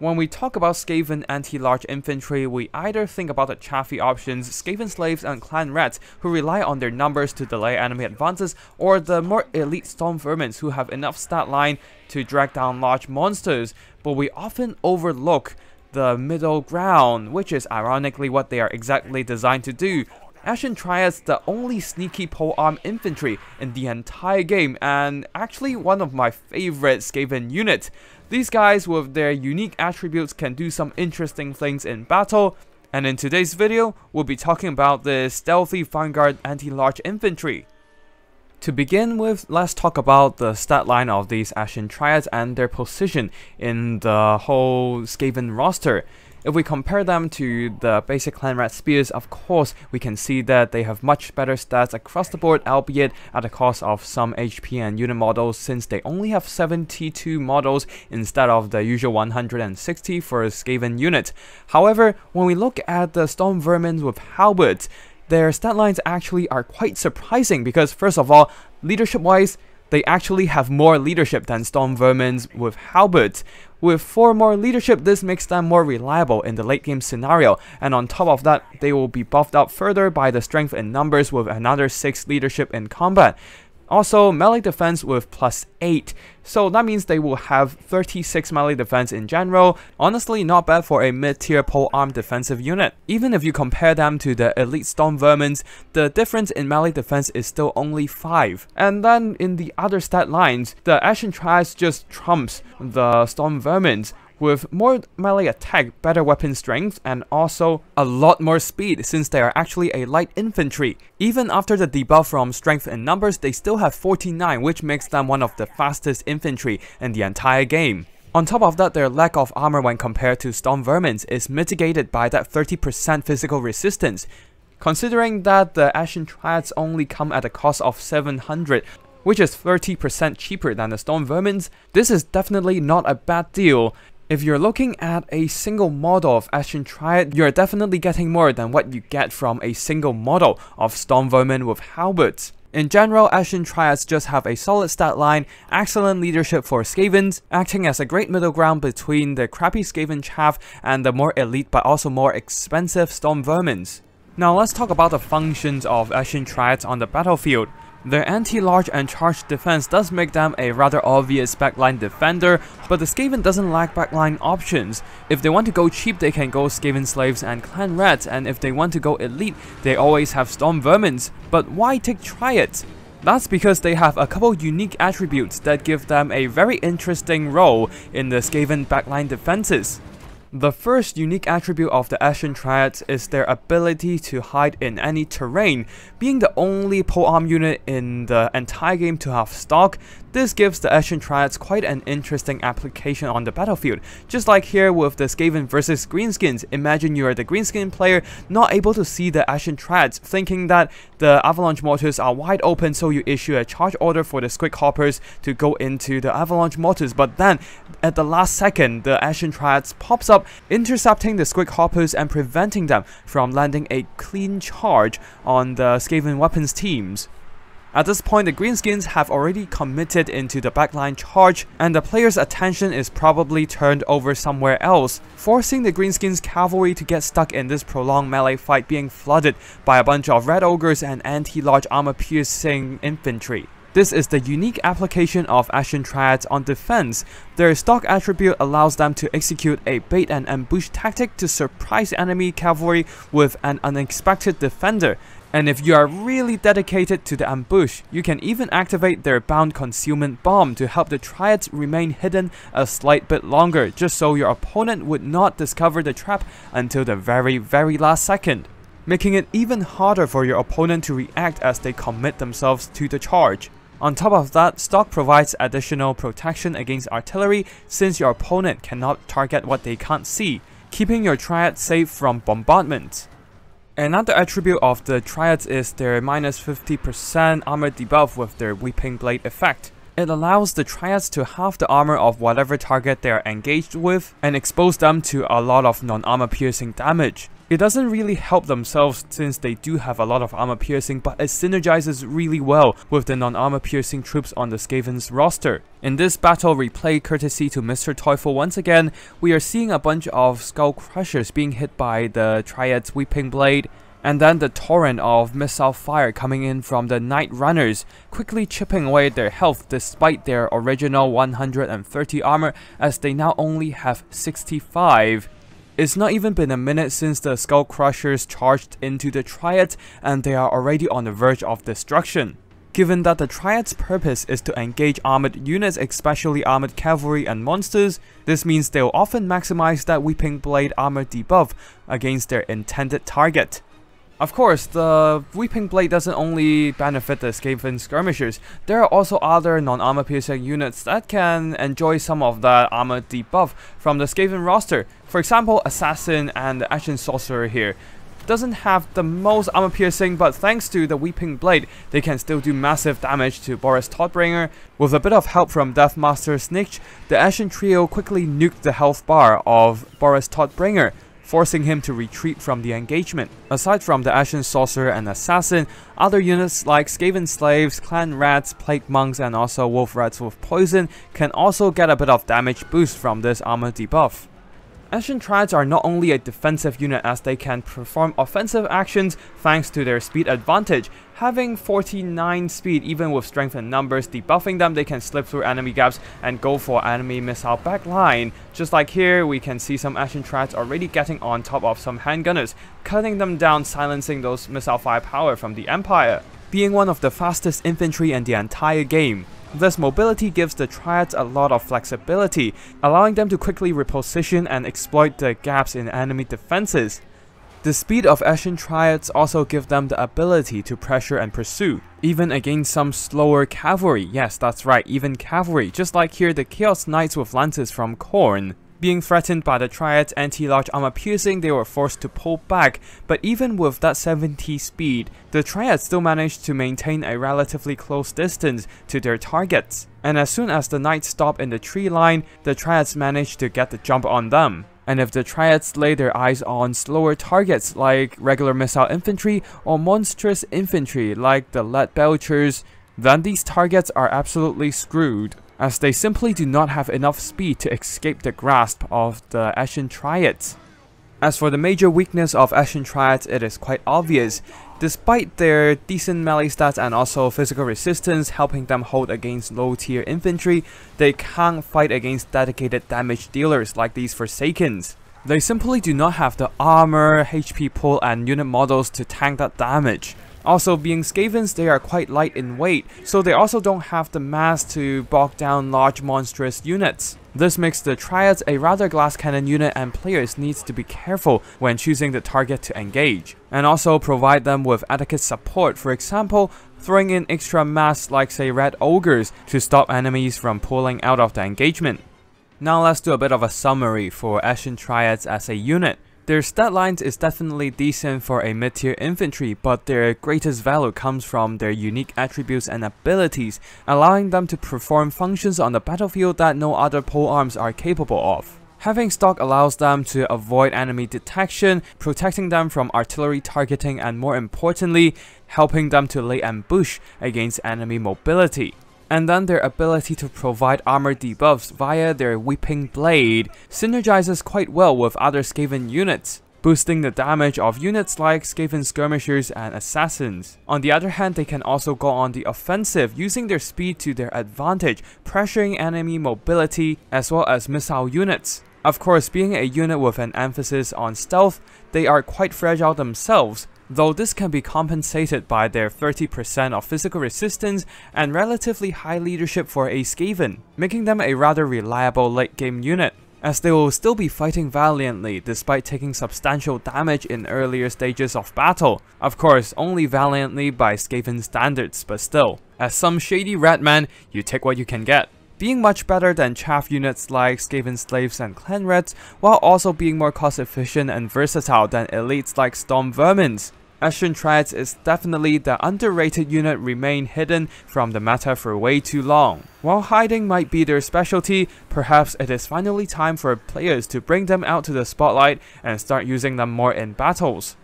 When we talk about Skaven anti-large infantry, we either think about the Chaffee options, Skaven Slaves and Clan Rats, who rely on their numbers to delay enemy advances, or the more elite Storm Vermins, who have enough stat line to drag down large monsters, but we often overlook the middle ground, which is ironically what they are exactly designed to do. Eshin Triads, the only sneaky polearm infantry in the entire game, and actually one of my favorite Skaven units. These guys with their unique attributes can do some interesting things in battle, and in today's video, we'll be talking about the stealthy vanguard anti-large infantry. To begin with, let's talk about the stat line of these Eshin Triads and their position in the whole Skaven roster. If we compare them to the basic Clan Rat Spears, of course, we can see that they have much better stats across the board, albeit at the cost of some HP and unit models, since they only have 72 models instead of the usual 160 for a Skaven unit. However, when we look at the Storm Vermins with Halberds, their stat lines actually are quite surprising because, first of all, leadership-wise, they actually have more leadership than Storm Vermins with Halberds. With 4 more leadership, this makes them more reliable in the late game scenario, and on top of that, they will be buffed up further by the strength in numbers with another 6 leadership in combat. Also, melee defense with +8, so that means they will have 36 melee defense in general. Honestly, not bad for a mid-tier polearm defensive unit. Even if you compare them to the elite Storm Vermins, the difference in melee defense is still only 5. And then in the other stat lines, the Eshin Triads just trumps the Storm Vermins, with more melee attack, better weapon strength, and also a lot more speed since they are actually a light infantry. Even after the debuff from strength and numbers, they still have 49, which makes them one of the fastest infantry in the entire game. On top of that, their lack of armor when compared to Storm Vermins is mitigated by that 30% physical resistance. Considering that the Eshin Triads only come at a cost of 700, which is 30% cheaper than the Storm Vermins, this is definitely not a bad deal. If you're looking at a single model of Eshin Triad, you're definitely getting more than what you get from a single model of Storm Vermin with Halberds. In general, Eshin Triads just have a solid stat line, excellent leadership for Skavens, acting as a great middle ground between the crappy Skaven chaff and the more elite but also more expensive Storm Vermins. Now let's talk about the functions of Eshin Triads on the battlefield. Their anti-large and charge defense does make them a rather obvious backline defender, but the Skaven doesn't lack backline options. If they want to go cheap, they can go Skaven Slaves and Clan Rats, and if they want to go elite, they always have Storm Vermins. But why take Triads? That's because they have a couple unique attributes that give them a very interesting role in the Skaven backline defenses. The first unique attribute of the Eshin Triads is their ability to hide in any terrain. Being the only polearm unit in the entire game to have stalk, this gives the Eshin Triads quite an interesting application on the battlefield. Just like here with the Skaven versus Greenskins, imagine you are the Greenskin player not able to see the Eshin Triads, thinking that the Avalanche Mortars are wide open, so you issue a charge order for the Squig Hoppers to go into the Avalanche Mortars, but then at the last second, the Eshin Triads pops up, intercepting the Squig Hoppers and preventing them from landing a clean charge on the Skaven weapons teams. At this point, the Greenskins have already committed into the backline charge, and the player's attention is probably turned over somewhere else, forcing the Greenskins cavalry to get stuck in this prolonged melee fight being flooded by a bunch of Red Ogres and anti-large armor-piercing infantry. This is the unique application of Eshin Triads on defense. Their stock attribute allows them to execute a bait and ambush tactic to surprise enemy cavalry with an unexpected defender. And if you are really dedicated to the ambush, you can even activate their bound concealment bomb to help the Triads remain hidden a slight bit longer, just so your opponent would not discover the trap until the very last second, making it even harder for your opponent to react as they commit themselves to the charge. On top of that, stock provides additional protection against artillery since your opponent cannot target what they can't see, keeping your Triad safe from bombardment. Another attribute of the Triads is their -50% armor debuff with their Weeping Blade effect. It allows the Triads to halve the armor of whatever target they are engaged with and expose them to a lot of non-armor piercing damage. It doesn't really help themselves since they do have a lot of armor piercing, but it synergizes really well with the non-armor piercing troops on the Skaven's roster. In this battle replay, courtesy to Mr. Teufel once again, we are seeing a bunch of Skull Crushers being hit by the Triads' Weeping Blade, and then the torrent of missile fire coming in from the Night Runners, quickly chipping away their health despite their original 130 armor, as they now only have 65. It's not even been a minute since the Skull Crushers charged into the Triads, and they are already on the verge of destruction. Given that the Triads' purpose is to engage armored units, especially armored cavalry and monsters, this means they'll often maximize that Weeping Blade armor debuff against their intended target. Of course, the Weeping Blade doesn't only benefit the Skaven skirmishers, there are also other non-armor piercing units that can enjoy some of that armor debuff from the Skaven roster. For example, Assassin and the Eshin Sorcerer here doesn't have the most armor piercing, but thanks to the Weeping Blade, they can still do massive damage to Boris Todbringer. With a bit of help from Deathmaster Snikch, the Eshin trio quickly nuked the health bar of Boris Todbringer, forcing him to retreat from the engagement. Aside from the Eshin Sorcerer and Assassin, other units like Skaven Slaves, Clan Rats, Plague Monks, and also Wolf Rats with Poison can also get a bit of damage boost from this armor debuff. Eshin Triads are not only a defensive unit, as they can perform offensive actions thanks to their speed advantage. Having 49 speed, even with strength and numbers debuffing them, they can slip through enemy gaps and go for enemy missile backline. Just like here, we can see some Eshin Triads already getting on top of some handgunners, cutting them down, silencing those missile firepower from the Empire, being one of the fastest infantry in the entire game. This mobility gives the Triads a lot of flexibility, allowing them to quickly reposition and exploit the gaps in enemy defenses. The speed of Eshin Triads also gives them the ability to pressure and pursue, even against some slower cavalry. Yes, that's right, even cavalry, just like here the Chaos Knights with lances from Khorne. Being threatened by the Triads' anti-large armor piercing, they were forced to pull back, but even with that 70 speed, the Triads still managed to maintain a relatively close distance to their targets. And as soon as the Knights stopped in the tree line, the Triads managed to get the jump on them. And if the Triads lay their eyes on slower targets like regular missile infantry or monstrous infantry like the Lead Belchers, then these targets are absolutely screwed, as they simply do not have enough speed to escape the grasp of the Eshin Triads. As for the major weakness of Eshin Triads, it is quite obvious. Despite their decent melee stats and also physical resistance helping them hold against low tier infantry, they can't fight against dedicated damage dealers like these Forsakens. They simply do not have the armor, HP pool, and unit models to tank that damage. Also, being Skavens, they are quite light in weight, so they also don't have the mass to bog down large monstrous units. This makes the Triads a rather glass cannon unit, and players needs to be careful when choosing the target to engage. And also provide them with adequate support, for example, throwing in extra mass like say Red Ogres to stop enemies from pulling out of the engagement. Now let's do a bit of a summary for Eshin Triads as a unit. Their stat lines is definitely decent for a mid-tier infantry, but their greatest value comes from their unique attributes and abilities, allowing them to perform functions on the battlefield that no other polearms are capable of. Having stock allows them to avoid enemy detection, protecting them from artillery targeting, and more importantly, helping them to lay ambush against enemy mobility. And then their ability to provide armor debuffs via their Weeping Blade synergizes quite well with other Skaven units, boosting the damage of units like Skaven skirmishers and assassins. On the other hand, they can also go on the offensive, using their speed to their advantage, pressuring enemy mobility as well as missile units. Of course, being a unit with an emphasis on stealth, they are quite fragile themselves, though this can be compensated by their 30% of physical resistance and relatively high leadership for a Skaven, making them a rather reliable late game unit, as they will still be fighting valiantly despite taking substantial damage in earlier stages of battle. Of course, only valiantly by Skaven standards, but still. As some shady rat man, you take what you can get. Being much better than chaff units like Skaven Slaves and Clan Rats, while also being more cost efficient and versatile than elites like Storm Vermins. Eshin Triads is definitely the underrated unit remain hidden from the meta for way too long. While hiding might be their specialty, perhaps it is finally time for players to bring them out to the spotlight and start using them more in battles.